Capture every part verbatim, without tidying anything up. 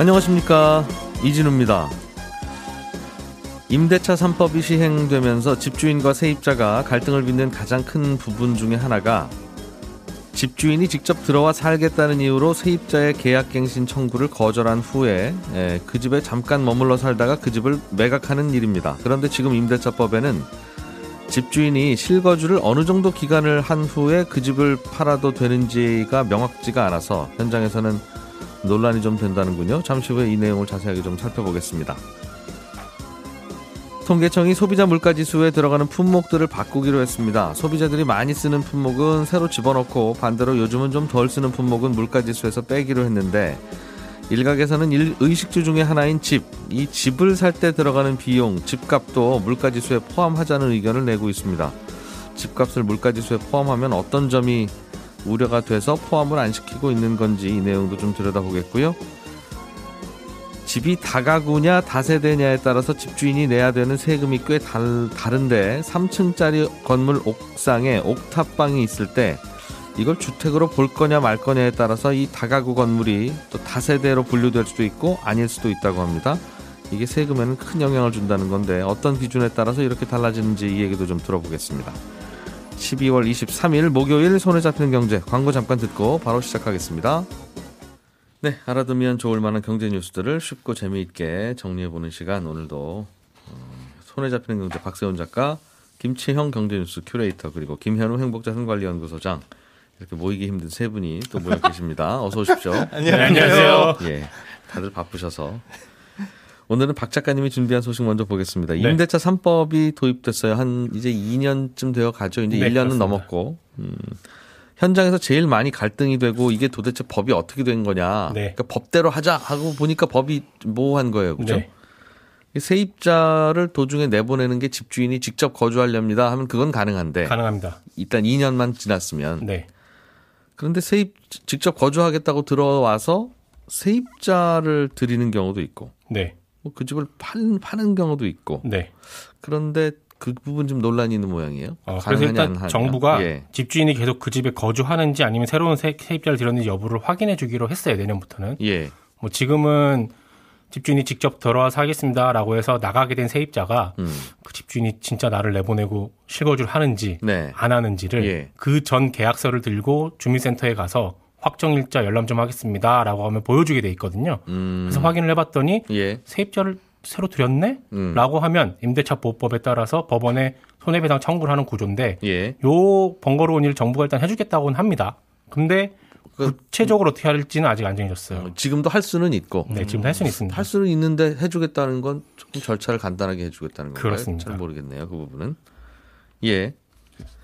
안녕하십니까, 이진우입니다. 임대차 삼법이 시행되면서 집주인과 세입자가 갈등을 빚는 가장 큰 부분 중에 하나가 집주인이 직접 들어와 살겠다는 이유로 세입자의 계약갱신 청구를 거절한 후에 그 집에 잠깐 머물러 살다가 그 집을 매각하는 일입니다. 그런데 지금 임대차법에는 집주인이 실거주를 어느 정도 기간을 한 후에 그 집을 팔아도 되는지가 명확지가 않아서 현장에서는 논란이 좀 된다는군요. 잠시 후에 이 내용을 자세하게 좀 살펴보겠습니다. 통계청이 소비자 물가지수에 들어가는 품목들을 바꾸기로 했습니다. 소비자들이 많이 쓰는 품목은 새로 집어넣고 반대로 요즘은 좀 덜 쓰는 품목은 물가지수에서 빼기로 했는데, 일각에서는 의식주 중에 하나인 집, 이 집을 살 때 들어가는 비용, 집값도 물가지수에 포함하자는 의견을 내고 있습니다. 집값을 물가지수에 포함하면 어떤 점이 우려가 돼서 포함을 안 시키고 있는 건지 이 내용도 좀 들여다보겠고요. 집이 다가구냐 다세대냐에 따라서 집주인이 내야 되는 세금이 꽤 다른데 삼 층짜리 건물 옥상에 옥탑방이 있을 때 이걸 주택으로 볼 거냐 말 거냐에 따라서 이 다가구 건물이 또 다세대로 분류될 수도 있고 아닐 수도 있다고 합니다. 이게 세금에는 큰 영향을 준다는 건데 어떤 기준에 따라서 이렇게 달라지는지 이 얘기도 좀 들어보겠습니다. 십이월 이십삼일 목요일 손에 잡히는 경제, 광고 잠깐 듣고 바로 시작하겠습니다. 네, 알아두면 좋을 만한 경제 뉴스들을 쉽고 재미있게 정리해보는 시간, 오늘도 손에 잡히는 경제 박세훈 작가, 김치형 경제뉴스 큐레이터, 그리고 김현우 행복자산관리연구소장, 이렇게 모이기 힘든 세 분이 또 모여 계십니다. 어서 오십시오. 안녕하세요. 예, 다들 바쁘셔서. 오늘은 박 작가님이 준비한 소식 먼저 보겠습니다. 네. 임대차 삼법이 도입됐어요. 한 이제 이 년쯤 되어 가죠. 이제 네, 일 년은 그렇습니다. 넘었고. 음, 현장에서 제일 많이 갈등이 되고 이게 도대체 법이 어떻게 된 거냐. 네. 그러니까 법대로 하자 하고 보니까 법이 모호한 거예요. 그죠? 네. 세입자를 도중에 내보내는 게 집주인이 직접 거주하렵니다 하면 그건 가능한데. 가능합니다. 일단 이 년만 지났으면. 네. 그런데 세입 직접 거주하겠다고 들어와서 세입자를 들이는 경우도 있고, 네, 뭐 그 집을 파는, 파는 경우도 있고, 네, 그런데 그 부분 좀 논란이 있는 모양이에요. 어, 그래서 일단 하냐. 정부가 예. 집주인이 계속 그 집에 거주하는지 아니면 새로운 세, 세입자를 들였는지 여부를 확인해 주기로 했어요. 내년부터는. 예. 뭐 지금은 집주인이 직접 들어와 살겠습니다라고 해서 나가게 된 세입자가 음. 그 집주인이 진짜 나를 내보내고 실거주를 하는지 네. 안 하는지를 예. 그 전 계약서를 들고 주민센터에 가서 확정일자 열람 좀 하겠습니다라고 하면 보여주게 돼 있거든요. 음. 그래서 확인을 해봤더니 예. 세입자를 새로 들였네? 음. 라고 하면 임대차 보호법에 따라서 법원에 손해배상 청구를 하는 구조인데 예. 요 번거로운 일 정부가 일단 해주겠다고는 합니다. 근데 구체적으로 어떻게 할지는 아직 안 정해졌어요. 지금도 할 수는 있고. 네, 지금도 할 수는 있습니다. 할 수는 있는데 해주겠다는 건 조금 절차를 간단하게 해주겠다는 건가요? 그렇습니다. 잘 모르겠네요, 그 부분은. 예.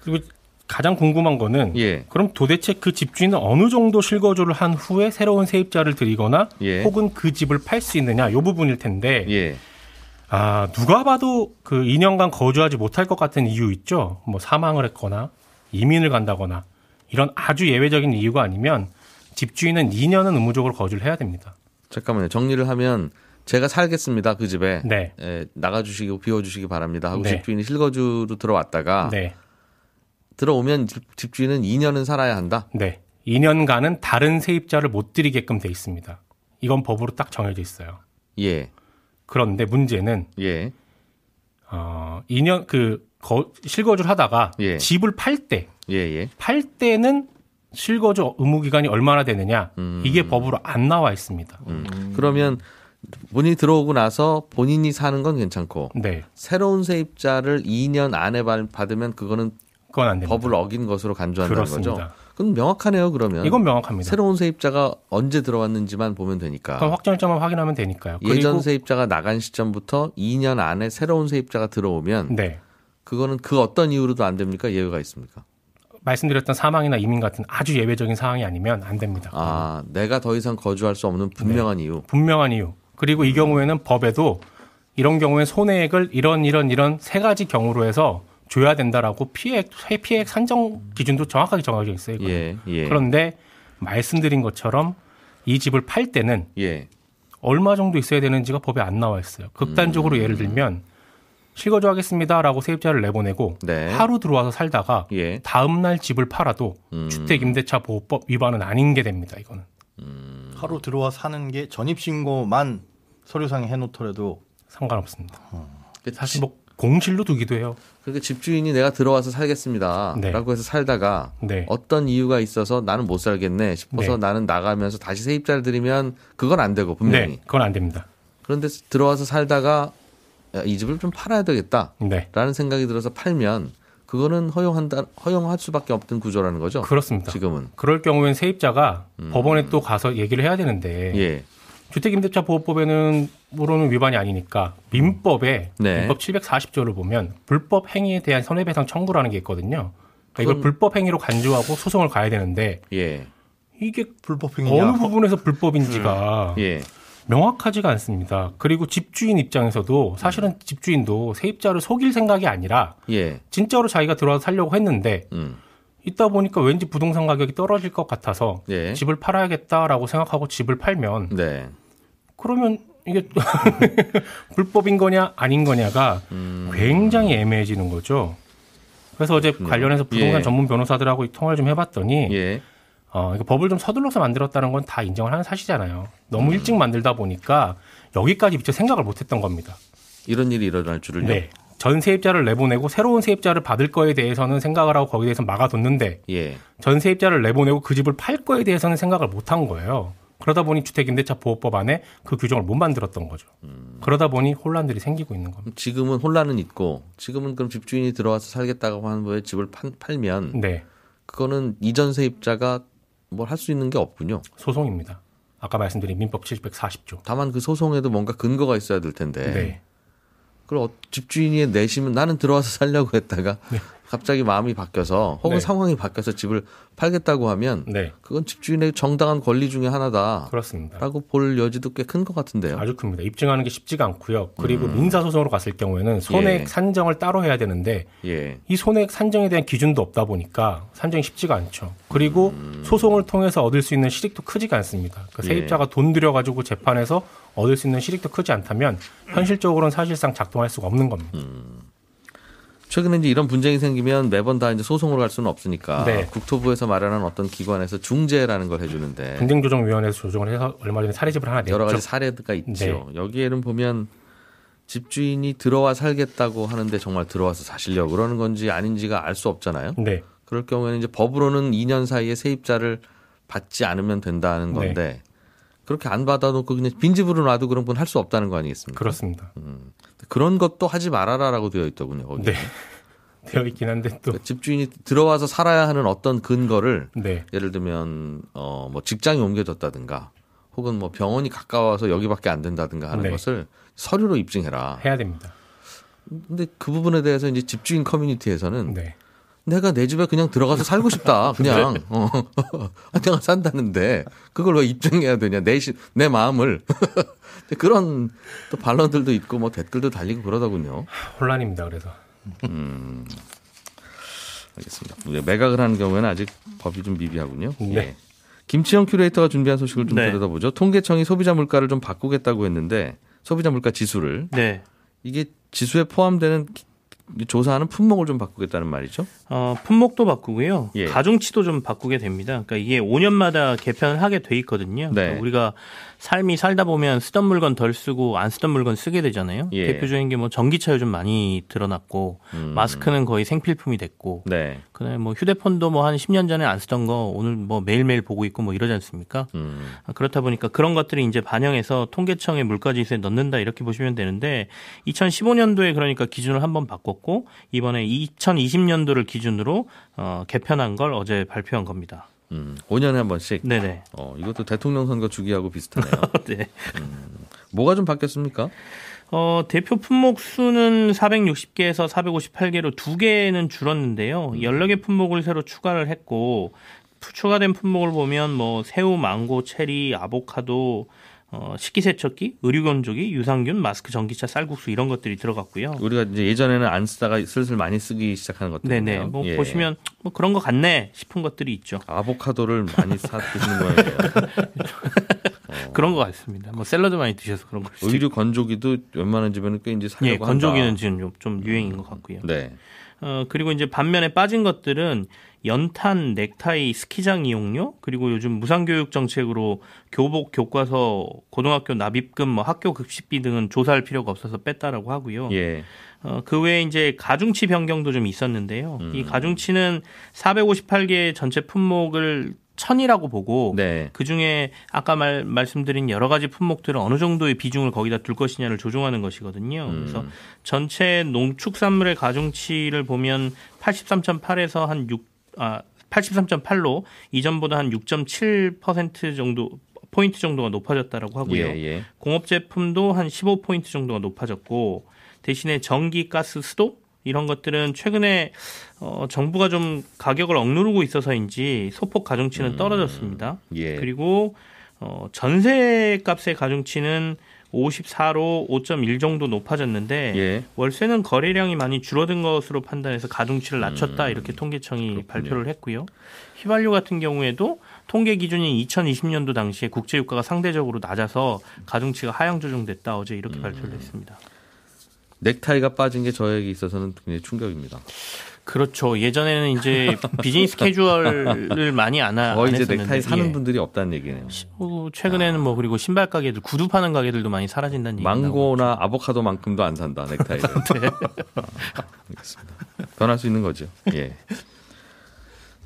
그리고 가장 궁금한 거는 예. 그럼 도대체 그 집주인은 어느 정도 실거주를 한 후에 새로운 세입자를 들이거나 예. 혹은 그 집을 팔 수 있느냐, 이 부분일 텐데 예. 아, 누가 봐도 그 이 년간 거주하지 못할 것 같은 이유 있죠. 뭐 사망을 했거나 이민을 간다거나 이런 아주 예외적인 이유가 아니면 집주인은 이 년은 의무적으로 거주를 해야 됩니다. 잠깐만요. 정리를 하면 제가 살겠습니다. 그 집에 네. 에, 나가주시고 비워주시기 바랍니다 하고 네. 집주인이 실거주로 들어왔다가 네. 들어오면 집, 집주인은 이 년은 살아야 한다? 네. 이 년간은 다른 세입자를 못 들이게끔 돼 있습니다. 이건 법으로 딱 정해져 있어요. 예. 그런데 문제는 예. 어, 이 년 그 거, 실거주를 하다가 예. 집을 팔 때 예예. 팔 때는 실거주 의무 기간이 얼마나 되느냐 음. 이게 법으로 안 나와 있습니다. 음. 음. 그러면 본인이 들어오고 나서 본인이 사는 건 괜찮고 네. 새로운 세입자를 이 년 안에 받으면 그거는 그건 안 됩니다. 법을 어긴 것으로 간주한다는 그렇습니다. 거죠. 그건 명확하네요. 그러면 이건 명확합니다. 새로운 세입자가 언제 들어왔는지만 보면 되니까. 그럼 확정일자만 확인하면 되니까요. 예전 그리고 세입자가 나간 시점부터 이 년 안에 새로운 세입자가 들어오면 네. 그거는 그 어떤 이유로도 안 됩니까? 예외가 있습니까? 말씀드렸던 사망이나 이민 같은 아주 예외적인 사항이 아니면 안 됩니다. 아, 내가 더 이상 거주할 수 없는 분명한 네. 이유. 분명한 이유. 그리고 이 경우에는 법에도 이런 경우에 손해액을 이런 이런 이런 세 가지 경우로 해서 줘야 된다라고 피해액, 피해액 산정 기준도 정확하게 정해져 있어요. 예, 예. 그런데 말씀드린 것처럼 이 집을 팔 때는 예. 얼마 정도 있어야 되는지가 법에 안 나와 있어요. 극단적으로 음. 예를 들면 실거주하겠습니다라고 세입자를 내보내고 네. 하루 들어와서 살다가 예. 다음 날 집을 팔아도 음. 주택임대차 보호법 위반은 아닌 게 됩니다. 이거는. 음. 하루 들어와 사는 게 전입신고만 서류상에 해놓더라도 상관없습니다. 음. 사실 뭐 공실로 두기도 해요. 그러니까 집주인이 내가 들어와서 살겠습니다. 네. 라고 해서 살다가 네. 어떤 이유가 있어서 나는 못 살겠네 싶어서 네. 나는 나가면서 다시 세입자를 들이면 그건 안 되고 분명히. 네. 그건 안 됩니다. 그런데 들어와서 살다가 야, 이 집을 좀 팔아야 되겠다. 네. 라는 생각이 들어서 팔면 그거는 허용한다, 허용할 수밖에 없던 구조라는 거죠. 그렇습니다. 지금은. 그럴 경우엔 세입자가 음. 법원에 또 가서 얘기를 해야 되는데 예. 주택임대차보호법에는 물론 위반이 아니니까 민법에 네. 민법 칠백사십 조를 보면 불법 행위에 대한 손해배상 청구라는 게 있거든요. 그러니까 이걸 불법 행위로 간주하고 소송을 가야 되는데 예. 이게 불법 행위냐? 어느 부분에서 불법인지가 음. 예. 명확하지가 않습니다. 그리고 집주인 입장에서도 사실은 음. 집주인도 세입자를 속일 생각이 아니라 예. 진짜로 자기가 들어와서 살려고 했는데 음. 있다 보니까 왠지 부동산 가격이 떨어질 것 같아서 예. 집을 팔아야겠다라고 생각하고 집을 팔면 네. 그러면 이게 불법인 거냐 아닌 거냐가 음. 굉장히 애매해지는 거죠. 그래서 어제 음. 관련해서 부동산 예. 전문 변호사들하고 통화를 좀 해봤더니 예. 어, 그러니까 법을 좀 서둘러서 만들었다는 건 다 인정을 하는 사실이잖아요. 너무 음. 일찍 만들다 보니까 여기까지 미처 생각을 못했던 겁니다. 이런 일이 일어날 줄을요? 네. 전 세입자를 내보내고 새로운 세입자를 받을 거에 대해서는 생각을 하고 거기에 대해서 막아뒀는데 예. 전 세입자를 내보내고 그 집을 팔 거에 대해서는 생각을 못한 거예요. 그러다 보니 주택임대차보호법 안에 그 규정을 못 만들었던 거죠. 음. 그러다 보니 혼란들이 생기고 있는 겁니다. 지금은 혼란은 있고 지금은 그럼 집주인이 들어와서 살겠다고 하는 거에 집을 파, 팔면 네. 그거는 이전 세입자가 뭘 할 수 있는 게 없군요. 소송입니다. 아까 말씀드린 민법 칠백사십 조. 다만 그 소송에도 뭔가 근거가 있어야 될 텐데 네. 그럼 집주인이 내심은 나는 들어와서 살려고 했다가 네. 갑자기 마음이 바뀌어서 혹은 네. 상황이 바뀌어서 집을 팔겠다고 하면 네. 그건 집주인의 정당한 권리 중에 하나다. 그렇습니다. 라고 볼 여지도 꽤 큰 것 같은데요. 아주 큽니다. 입증하는 게 쉽지가 않고요. 그리고 음. 민사소송으로 갔을 경우에는 손해액 예. 산정을 따로 해야 되는데 예. 이 손해액 산정에 대한 기준도 없다 보니까 산정이 쉽지가 않죠. 그리고 음. 소송을 통해서 얻을 수 있는 실익도 크지가 않습니다. 그러니까 세입자가 예. 돈 들여가지고 재판에서 얻을 수 있는 실익도 크지 않다면 현실적으로는 사실상 작동할 수가 없는 겁니다. 음. 최근에 이제 이런 분쟁이 생기면 매번 다 이제 소송으로 갈 수는 없으니까 네. 국토부에서 마련한 어떤 기관에서 중재라는 걸 해주는데 분쟁조정위원회에서 조정을 해서 얼마 전에 사례집을 하나 냈죠. 여러 가지 사례가 있죠. 네. 여기에는 보면 집주인이 들어와 살겠다고 하는데 정말 들어와서 사시려고 그러는 건지 아닌지가 알 수 없잖아요. 네. 그럴 경우에는 이제 법으로는 이 년 사이에 세입자를 받지 않으면 된다는 건데 네. 그렇게 안 받아놓고 그냥 빈집으로 놔도 그런 건 할 수 없다는 거 아니겠습니까? 그렇습니다. 음. 그런 것도 하지 말아라라고 되어 있더군요. 거기에. 네. 되어 있긴 한데 또. 그러니까 집주인이 들어와서 살아야 하는 어떤 근거를 네. 예를 들면 어, 뭐 직장이 옮겨졌다든가 혹은 뭐 병원이 가까워서 여기밖에 안 된다든가 하는 네. 것을 서류로 입증해라. 해야 됩니다. 근데 그 부분에 대해서 이제 집주인 커뮤니티에서는 네. 내가 내 집에 그냥 들어가서 살고 싶다. 그냥 네. 어. 내가 산다는데 그걸 왜 입증해야 되냐. 내, 시, 내 마음을. 그런 또 반론들도 있고 뭐 댓글도 달리고 그러더군요. 혼란입니다. 그래서. 음, 알겠습니다. 매각을 하는 경우에는 아직 법이 좀 미비하군요. 네. 예. 김치영 큐레이터가 준비한 소식을 좀 네. 들여다보죠. 통계청이 소비자 물가를 좀 바꾸겠다고 했는데 소비자 물가 지수를. 네. 이게 지수에 포함되는 조사하는 품목을 좀 바꾸겠다는 말이죠. 어, 품목도 바꾸고요. 예. 가중치도 좀 바꾸게 됩니다. 그러니까 이게 오 년마다 개편을 하게 돼 있거든요. 네. 그러니까 우리가 삶이 살다 보면 쓰던 물건 덜 쓰고 안 쓰던 물건 쓰게 되잖아요. 예. 대표적인 게 뭐 전기차 요즘 많이 드러났고 음. 마스크는 거의 생필품이 됐고 네. 그다음에 뭐 휴대폰도 뭐 한 십 년 전에 안 쓰던 거 오늘 뭐 매일매일 보고 있고 뭐 이러지 않습니까? 음. 그렇다 보니까 그런 것들이 이제 반영해서 통계청의 물가지수에 넣는다 이렇게 보시면 되는데 이천십오 년도에 그러니까 기준을 한번 바꿨고 이번에 이천이십 년도를 기준으로 어, 개편한 걸 어제 발표한 겁니다. 음, 오 년에 한 번씩? 네네. 어, 이것도 대통령 선거 주기하고 비슷하네요. 네. 음, 뭐가 좀 바뀌었습니까? 어, 대표 품목 수는 사백육십 개에서 사백오십팔 개로 두 개는 줄었는데요. 열네 개 품목을 새로 추가를 했고 추가된 품목을 보면 뭐 새우, 망고, 체리, 아보카도 어, 식기세척기, 의류건조기, 유산균, 마스크, 전기차, 쌀국수 이런 것들이 들어갔고요. 우리가 이제 예전에는 안 쓰다가 슬슬 많이 쓰기 시작하는 것들이네요. 네네. 뭐 예. 보시면 뭐 그런 거 같네 싶은 것들이 있죠. 아보카도를 많이 사 드시는 거예요. 어. 그런 거 같습니다. 뭐 샐러드 많이 드셔서 그런 거. 의류건조기도 웬만한 집에는 꽤 이제 사려고 예, 건조기는 한다. 지금 좀 유행인 것 같고요. 네. 어, 그리고 이제 반면에 빠진 것들은 연탄, 넥타이, 스키장 이용료, 그리고 요즘 무상교육 정책으로 교복, 교과서, 고등학교 납입금, 뭐 학교 급식비 등은 조사할 필요가 없어서 뺐다라고 하고요. 예. 어, 그 외에 이제 가중치 변경도 좀 있었는데요. 음. 이 가중치는 사백오십팔 개 전체 품목을 천이라고 보고 네. 그중에 아까 말, 말씀드린 여러 가지 품목들은 어느 정도의 비중을 거기다 둘 것이냐를 조정하는 것이거든요. 음. 그래서 전체 농축산물의 가중치를 보면 팔십삼 점 팔에서 한 육, 아, 팔십삼 점 팔로 이전보다 한 육 점 칠 퍼센트 정도 포인트 정도가 높아졌다라고 하고요. 예, 예. 공업제품도 한 십오 포인트 정도가 높아졌고 대신에 전기, 가스, 수도 이런 것들은 최근에 어, 정부가 좀 가격을 억누르고 있어서인지 소폭 가중치는 떨어졌습니다. 음, 예. 그리고 어, 전세값의 가중치는 오십사로 오 점 일 정도 높아졌는데 예. 월세는 거래량이 많이 줄어든 것으로 판단해서 가중치를 낮췄다 음, 이렇게 통계청이 그렇군요. 발표를 했고요. 휘발유 같은 경우에도 통계 기준인 이천이십 년도 당시에 국제유가가 상대적으로 낮아서 가중치가 하향 조정됐다 어제 이렇게 음. 발표를 했습니다. 넥타이가 빠진 게 저에게 있어서는 굉장히 충격입니다. 그렇죠. 예전에는 이제 비즈니스 캐주얼을 많이 안, 하, 안 이제 했었는데. 넥타이 사는 예. 분들이 없다는 얘기네요. 어, 최근에는 아. 뭐 그리고 신발 가게들, 구두 파는 가게들도 많이 사라진다는 얘기입니다. 망고나 아보카도만큼도 안 산다, 넥타이를. 네. 아, 알겠습니다. 변할 수 있는 거죠. 예.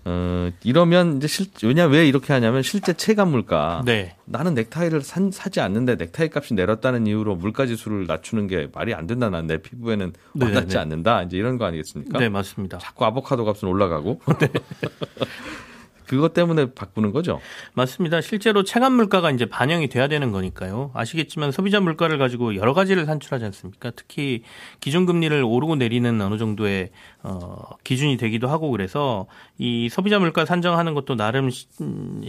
어, 이러면 이제 실, 왜냐, 왜 이렇게 하냐면 실제 체감 물가. 네. 나는 넥타이를 산, 사지 않는데 넥타이 값이 내렸다는 이유로 물가 지수를 낮추는 게 말이 안 된다. 난 내 피부에는 와닿지 네네. 않는다. 이제 이런 거 아니겠습니까? 네, 맞습니다. 자꾸 아보카도 값은 올라가고. 네. 그것 때문에 바꾸는 거죠? 맞습니다. 실제로 체감 물가가 이제 반영이 돼야 되는 거니까요. 아시겠지만 소비자 물가를 가지고 여러 가지를 산출하지 않습니까? 특히 기준금리를 오르고 내리는 어느 정도의 어, 기준이 되기도 하고 그래서 이 소비자 물가 산정하는 것도 나름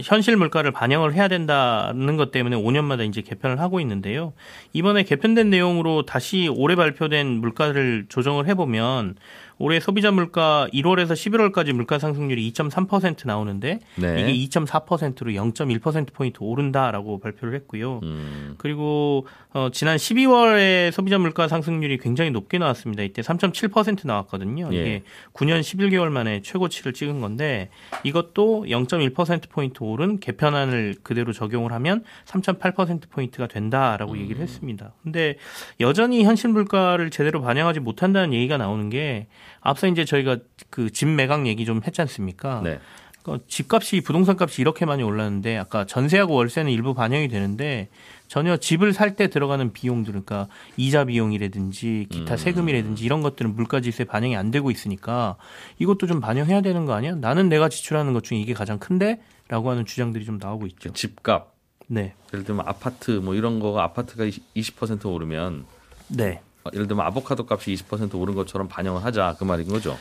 현실 물가를 반영을 해야 된다는 것 때문에 오 년마다 이제 개편을 하고 있는데요. 이번에 개편된 내용으로 다시 올해 발표된 물가를 조정을 해보면 올해 소비자 물가 일월에서 십일월까지 물가 상승률이 이 점 삼 퍼센트 나오는데 네. 이게 이 점 사 퍼센트로 영 점 일 퍼센트 포인트 오른다라고 발표를 했고요. 음. 그리고 어, 지난 십이월에 소비자 물가 상승률이 굉장히 높게 나왔습니다. 이때 삼 점 칠 퍼센트 나왔거든요. 예. 이게 구 년 십일 개월 만에 최고치를 찍은 건데 이것도 영 점 일 퍼센트 포인트 오른 개편안을 그대로 적용을 하면 삼 점 팔 퍼센트 포인트가 된다라고 음. 얘기를 했습니다. 근데 여전히 현실 물가를 제대로 반영하지 못한다는 얘기가 나오는 게 앞서 이제 저희가 그 집 매각 얘기 좀 했지 않습니까? 네. 그러니까 집값이 부동산값이 이렇게 많이 올랐는데 아까 전세하고 월세는 일부 반영이 되는데 전혀 집을 살 때 들어가는 비용들 그러니까 이자 비용이라든지 기타 세금이라든지 이런 것들은 물가지수에 반영이 안 되고 있으니까 이것도 좀 반영해야 되는 거 아니야? 나는 내가 지출하는 것 중에 이게 가장 큰데? 라고 하는 주장들이 좀 나오고 있죠. 그 집값. 네. 예를 들면 아파트 뭐 이런 거가 아파트가 이십 퍼센트 오르면 네. 예를 들면 아보카도 값이 이십 퍼센트 오른 것처럼 반영을 하자 그 말인 거죠.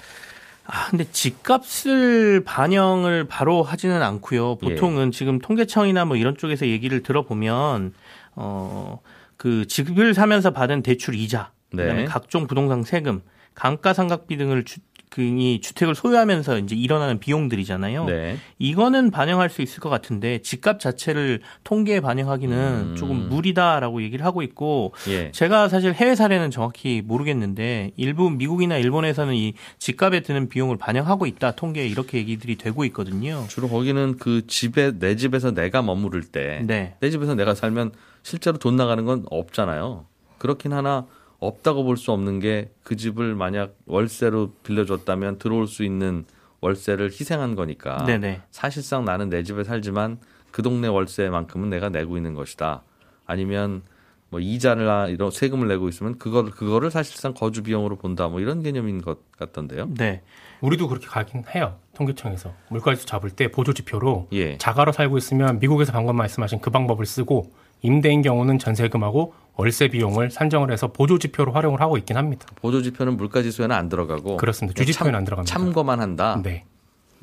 아, 근데 집값을 반영을 바로 하지는 않고요. 보통은 예. 지금 통계청이나 뭐 이런 쪽에서 얘기를 들어보면 어, 그 집을 사면서 받은 대출 이자, 네. 그다음에 각종 부동산 세금, 감가상각비 등을 주, 그이 주택을 소유하면서 이제 일어나는 비용들이잖아요. 네. 이거는 반영할 수 있을 것 같은데 집값 자체를 통계에 반영하기는 음. 조금 무리다라고 얘기를 하고 있고 예. 제가 사실 해외 사례는 정확히 모르겠는데 일부 미국이나 일본에서는 이 집값에 드는 비용을 반영하고 있다 통계에 이렇게 얘기들이 되고 있거든요. 주로 거기는 그 집에 내 집에서 내가 머무를 때 네. 내 집에서 내가 살면 실제로 돈 나가는 건 없잖아요. 그렇긴 하나 없다고 볼 수 없는 게 그 집을 만약 월세로 빌려줬다면 들어올 수 있는 월세를 희생한 거니까 네네. 사실상 나는 내 집에 살지만 그 동네 월세만큼은 내가 내고 있는 것이다. 아니면 뭐 이자나 이런 세금을 내고 있으면 그거를 그거를 사실상 거주 비용으로 본다. 뭐 이런 개념인 것 같던데요. 네, 우리도 그렇게 가긴 해요. 통계청에서 물가지수 잡을 때 보조 지표로 예. 자가로 살고 있으면 미국에서 방금 말씀하신 그 방법을 쓰고 임대인 경우는 전세금하고 월세 비용을 산정을 해서 보조 지표로 활용을 하고 있긴 합니다. 보조 지표는 물가 지수에는 안 들어가고 그렇습니다. 주지표에는 안 들어갑니다. 참고만 한다. 네.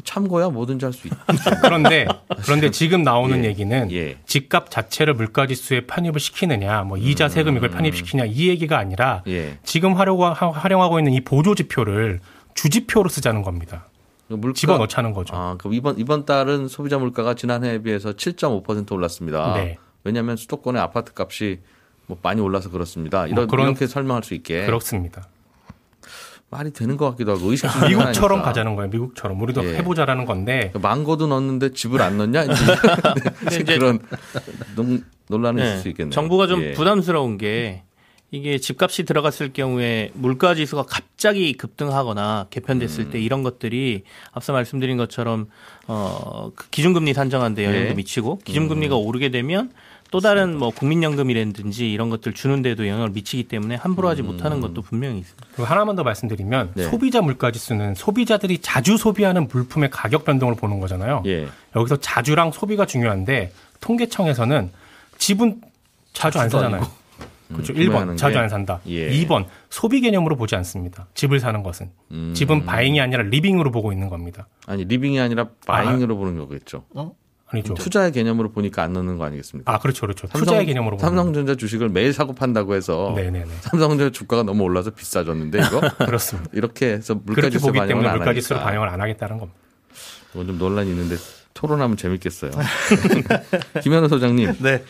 참고야 뭐든지 할 수 있다. 그런데 그런데 지금 나오는 예, 얘기는 예. 집값 자체를 물가지수에 편입을 시키느냐, 뭐 이자 세금 이걸 편입시키냐 이 얘기가 아니라 예. 지금 활용하고 있는 이 보조지표를 주지표로 쓰자는 겁니다. 물가, 집어넣자는 거죠. 아, 그럼 이번 이번 달은 소비자 물가가 지난해에 비해서 칠 점 오 퍼센트 올랐습니다. 네. 왜냐하면 수도권의 아파트 값이 뭐 많이 올라서 그렇습니다. 이런, 뭐 그런, 이렇게 설명할 수 있게. 그렇습니다. 말이 되는 것 같기도 하고 의식주의 미국처럼 하나니까. 가자는 거예요. 미국처럼 우리도 예. 해보자라는 건데 망고도 넣었는데 즙을 안 넣냐 이제, 이제, 이제 그런 농, 논란이 네. 있을 수 있겠네요. 정부가 좀 예. 부담스러운 게 이게 집값이 들어갔을 경우에 물가지수가 갑자기 급등하거나 개편됐을 음. 때 이런 것들이 앞서 말씀드린 것처럼 어, 기준금리 산정하는데 영향도 예. 미치고 기준금리가 음. 오르게 되면 또 다른 뭐 국민연금이라든지 이런 것들 주는데도 영향을 미치기 때문에 함부로 하지 음. 못하는 것도 분명히 있습니다. 그리고 하나만 더 말씀드리면 네. 소비자 물가지수는 소비자들이 자주 소비하는 물품의 가격 변동을 보는 거잖아요. 예. 여기서 자주랑 소비가 중요한데 통계청에서는 집은 자주 안 사잖아요. 아니고. 그렇죠. 음, 일 번 자주 게? 안 산다. 예. 이 번 소비 개념으로 보지 않습니다. 집을 사는 것은. 음. 집은 바잉이 아니라 리빙으로 보고 있는 겁니다. 아니 리빙이 아니라 바잉으로 아. 보는 거겠죠. 어? 아니죠. 투자의 개념으로 보니까 안 넣는 거 아니겠습니까? 아, 그렇죠, 그렇죠. 삼성, 투자의 개념으로. 삼성전자 주식을 매일 사고 판다고 해서 네네네. 삼성전자 주가가 너무 올라서 비싸졌는데 이거 그렇습니다. 이렇게 해서 물가지수 반영을 안 물가지수로 반영을 안 하겠다는 겁니다. 이건 좀 논란이 있는데 토론하면 재밌겠어요. 김현우 소장님, 네.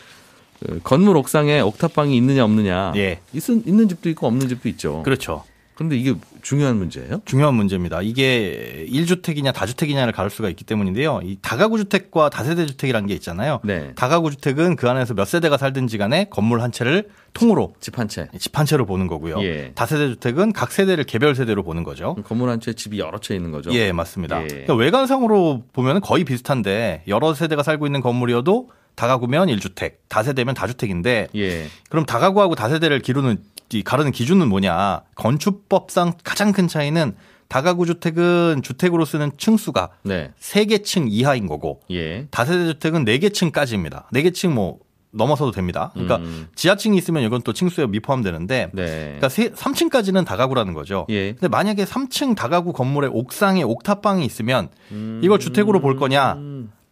그 건물 옥상에 옥탑방이 있느냐 없느냐, 예, 있은 있는 집도 있고 없는 집도 있죠. 그렇죠. 그런데 이게 중요한 문제예요? 중요한 문제입니다. 이게 일 주택이냐 다주택이냐를 가를 수가 있기 때문인데요. 이 다가구주택과 다세대주택이라는 게 있잖아요. 네. 다가구주택은 그 안에서 몇 세대가 살든지 간에 건물 한 채를 통으로. 집 한 채. 집 한 채로 보는 거고요. 예. 다세대주택은 각 세대를 개별 세대로 보는 거죠. 건물 한 채에 집이 여러 채 있는 거죠? 예, 맞습니다. 예. 그러니까 외관상으로 보면 거의 비슷한데 여러 세대가 살고 있는 건물이어도 다가구면 일 주택, 다세대면 다주택인데 예. 그럼 다가구하고 다세대를 기르는 이 가르는 기준은 뭐냐. 건축법상 가장 큰 차이는 다가구 주택은 주택으로 쓰는 층수가 네. 세 개 층 이하인 거고 예. 다세대 주택은 네 개 층까지입니다. 네 개 층 뭐 넘어서도 됩니다. 그러니까 음. 지하층이 있으면 이건 또 층수에 미포함되는데 네. 그러니까 삼 층까지는 다가구라는 거죠. 예. 근데 만약에 삼 층 다가구 건물의 옥상에 옥탑방이 있으면 음. 이걸 주택으로 볼 거냐.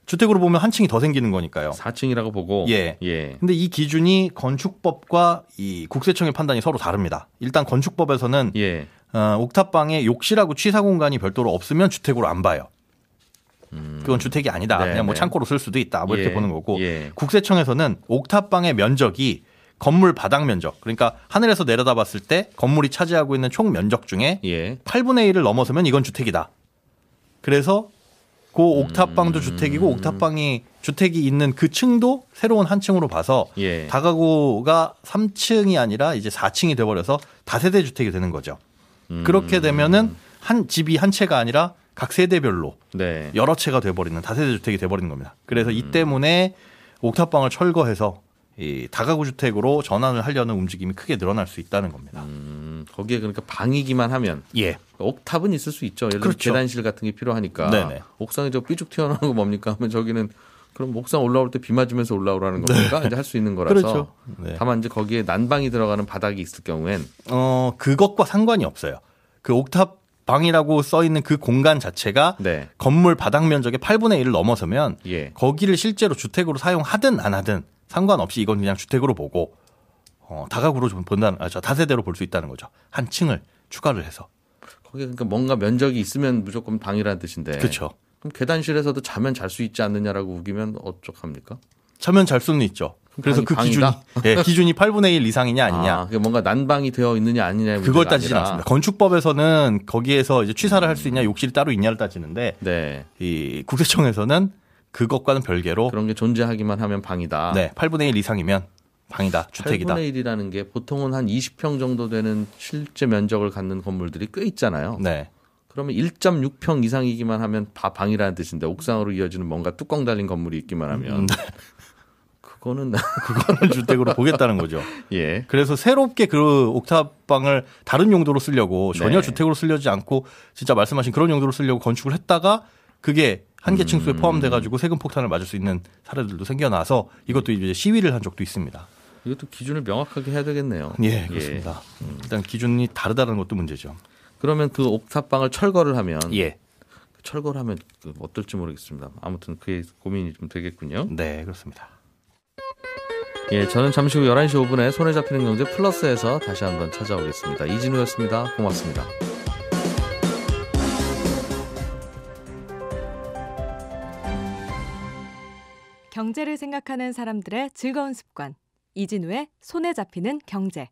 주택으로 보면 한 층이 더 생기는 거니까요. 사 층이라고 보고. 예. 예. 근데 이 기준이 건축법과 이 국세청의 판단이 서로 다릅니다. 일단 건축법에서는 예. 어, 옥탑방에 욕실하고 취사 공간이 별도로 없으면 주택으로 안 봐요. 음. 그건 주택이 아니다. 네, 그냥 뭐 네. 창고로 쓸 수도 있다. 뭐 이렇게 예. 보는 거고. 예. 국세청에서는 옥탑방의 면적이 건물 바닥 면적. 그러니까 하늘에서 내려다봤을 때 건물이 차지하고 있는 총 면적 중에 예. 팔분의 일을 넘어서면 이건 주택이다. 그래서 그 옥탑방도 음. 주택이고 옥탑방이 주택이 있는 그 층도 새로운 한 층으로 봐서 예. 다가구가 삼 층이 아니라 이제 사 층이 돼버려서 다세대 주택이 되는 거죠. 음. 그렇게 되면은 한 집이 한 채가 아니라 각 세대별로 네. 여러 채가 돼버리는 다세대 주택이 돼버리는 겁니다. 그래서 이 때문에 옥탑방을 철거해서 이 다가구 주택으로 전환을 하려는 움직임이 크게 늘어날 수 있다는 겁니다. 음, 거기에 그러니까 방이기만 하면 예. 옥탑은 있을 수 있죠. 예를 들어 그렇죠. 계단실 같은 게 필요하니까 네네. 옥상에 저 삐죽 튀어나온 거 뭡니까 하면 저기는 그럼 옥상 올라올 때 비 맞으면서 올라오라는 겁니까? 네. 이제 할 수 있는 거라서. 그렇죠. 네. 다만 이제 거기에 난방이 들어가는 바닥이 있을 경우엔 어 그것과 상관이 없어요. 그 옥탑 방이라고 써 있는 그 공간 자체가 네. 건물 바닥 면적의 팔분의 일을 넘어서면 예. 거기를 실제로 주택으로 사용하든 안 하든 상관없이 이건 그냥 주택으로 보고 어, 다가구로 좀 본다는 아, 저 다세대로 볼 수 있다는 거죠. 한 층을 추가를 해서. 거기 그러니까 뭔가 면적이 있으면 무조건 방이라는 뜻인데. 그렇죠. 그럼 계단실에서도 자면 잘 수 있지 않느냐라고 우기면 어떡합니까? 자면 잘 수는 있죠. 그래서 그 기준이 네, 기준이 팔분의 일 이상이냐 아니냐. 아, 뭔가 난방이 되어 있느냐 아니냐. 그걸 따지진 아니라. 않습니다. 건축법에서는 거기에서 이제 취사를 할 수 있냐 욕실이 따로 있냐를 따지는데 네. 이 국세청에서는 그것과는 별개로 그런 게 존재하기만 하면 방이다. 네, 팔분의 일 이상이면 방이다, 주택이다. 팔분의 일이라는 게 보통은 한 이십 평 정도 되는 실제 면적을 갖는 건물들이 꽤 있잖아요. 네. 그러면 일 점 육 평 이상이기만 하면 다 방이라는 뜻인데 옥상으로 이어지는 뭔가 뚜껑 달린 건물이 있기만 하면 그거는 그거는 주택으로 보겠다는 거죠. 예. 그래서 새롭게 그 옥탑방을 다른 용도로 쓰려고 전혀 네. 주택으로 쓰려지 않고 진짜 말씀하신 그런 용도로 쓰려고 건축을 했다가 그게 한계 층수에 포함돼가지고 세금 폭탄을 맞을 수 있는 사례들도 생겨나서 이것도 이제 시위를 한 적도 있습니다. 이것도 기준을 명확하게 해야 되겠네요. 예, 그렇습니다. 예. 음. 일단 기준이 다르다는 것도 문제죠. 그러면 그 옥탑방을 철거를 하면, 예, 철거를 하면 어떨지 모르겠습니다. 아무튼 그의 고민이 좀 되겠군요. 네, 그렇습니다. 예, 저는 잠시 후 열한 시 오 분에 손에 잡히는 경제 플러스에서 다시 한번 찾아오겠습니다. 이진우였습니다. 고맙습니다. 경제를 생각하는 사람들의 즐거운 습관. 이진우의 손에 잡히는 경제.